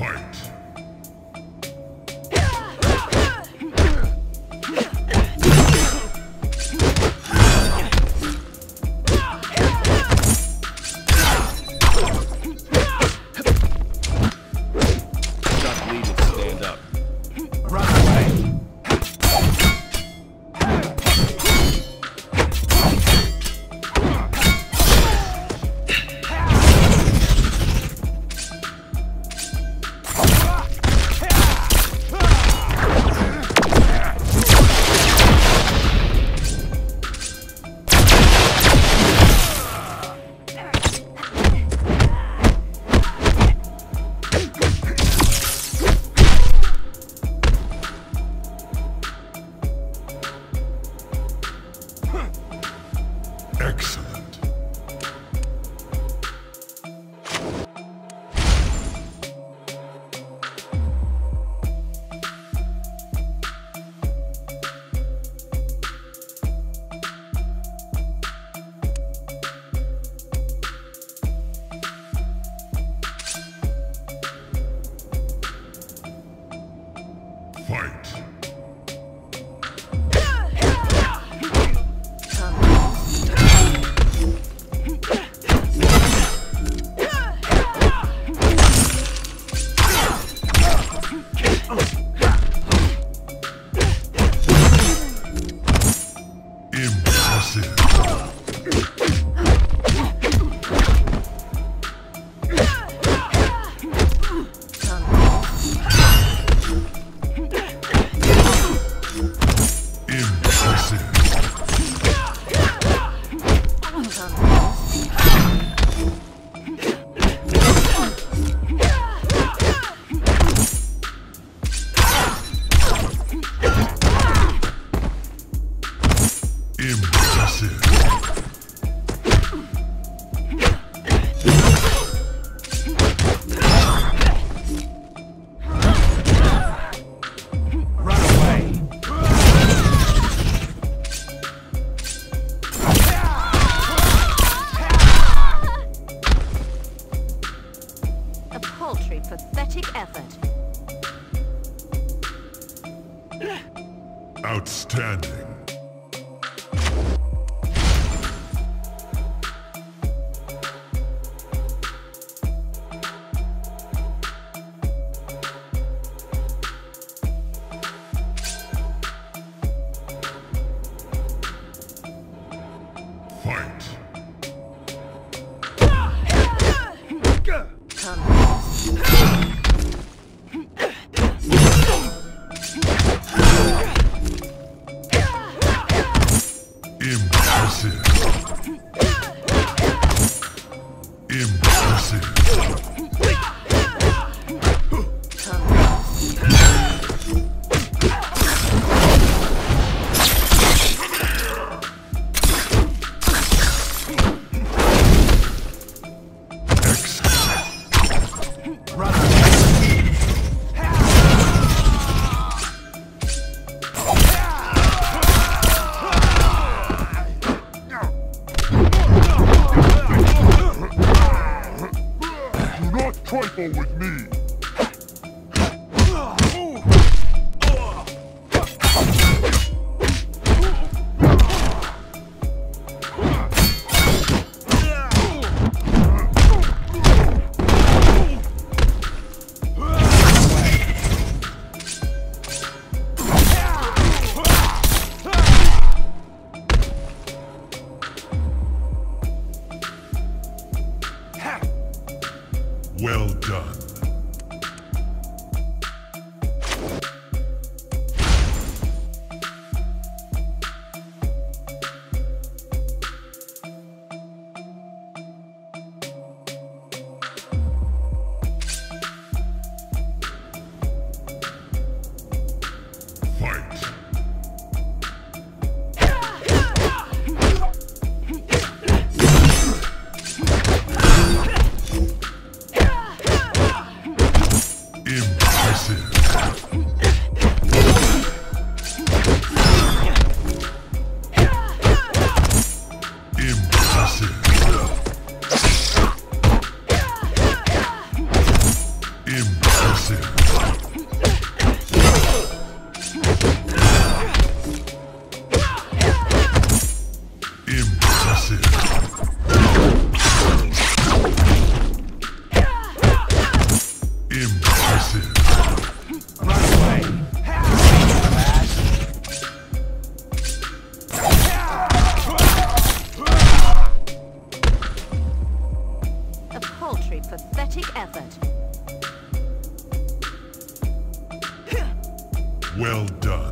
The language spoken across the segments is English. Fight! Fight! Outstanding. With me. Well done. Well done.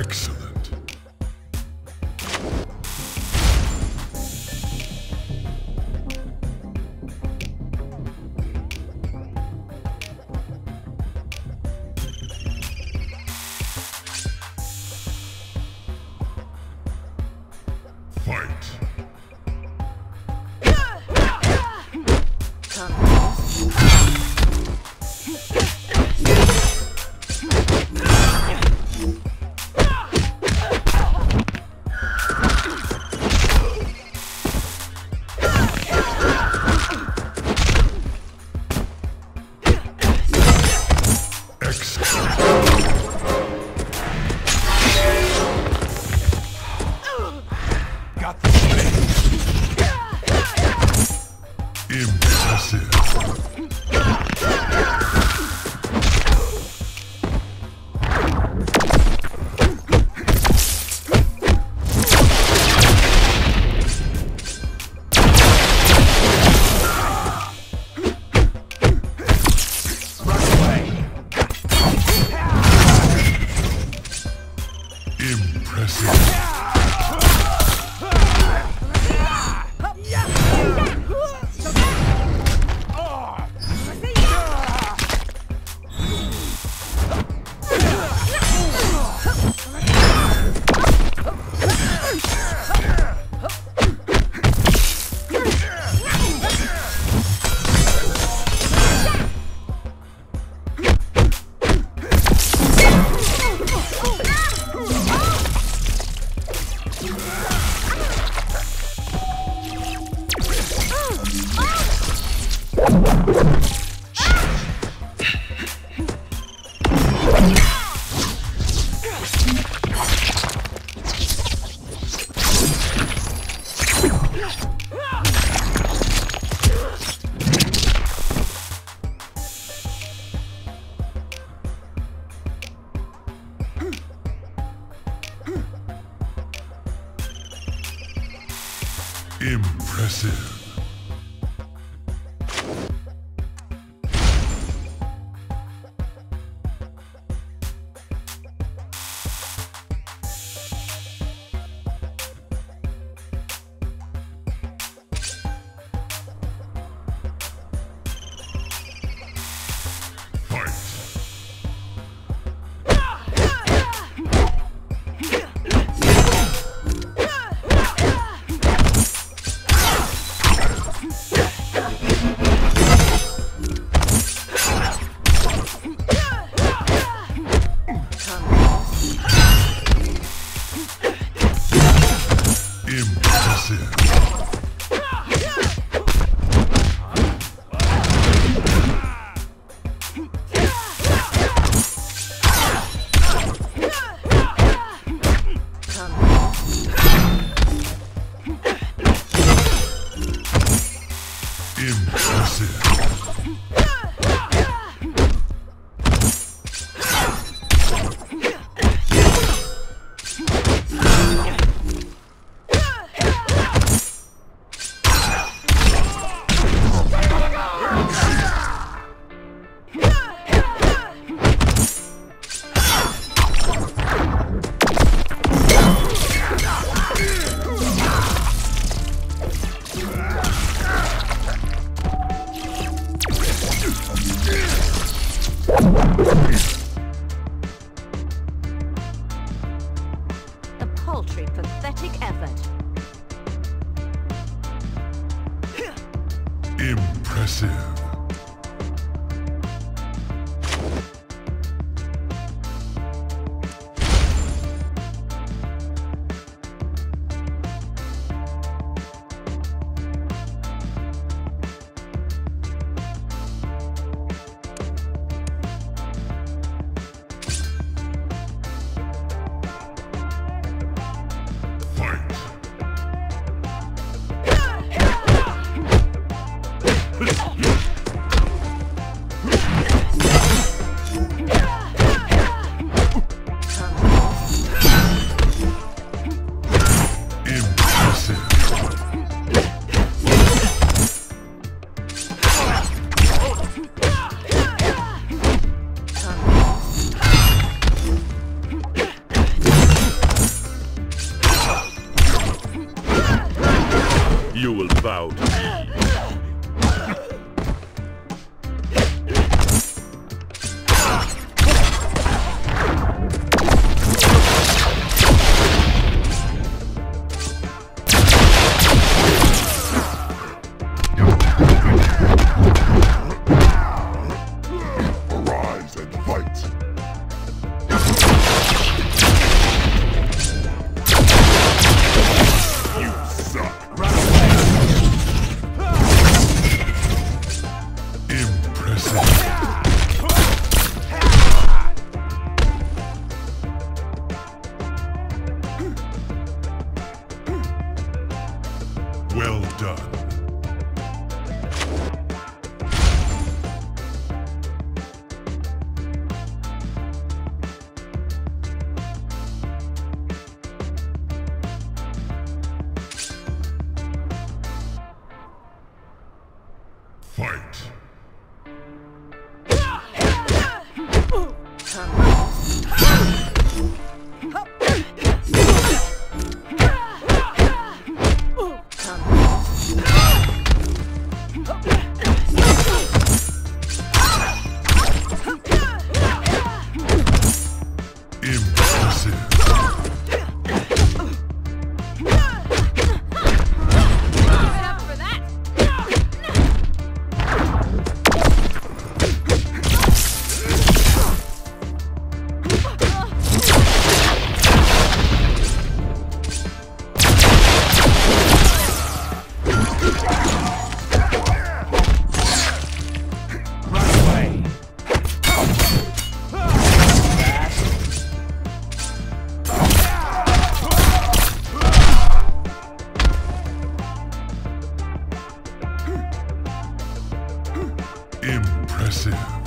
Excellent. Fight. Impressive. Impressive. You will bow to me. Arise and fight. Well done. Fight. Impressive.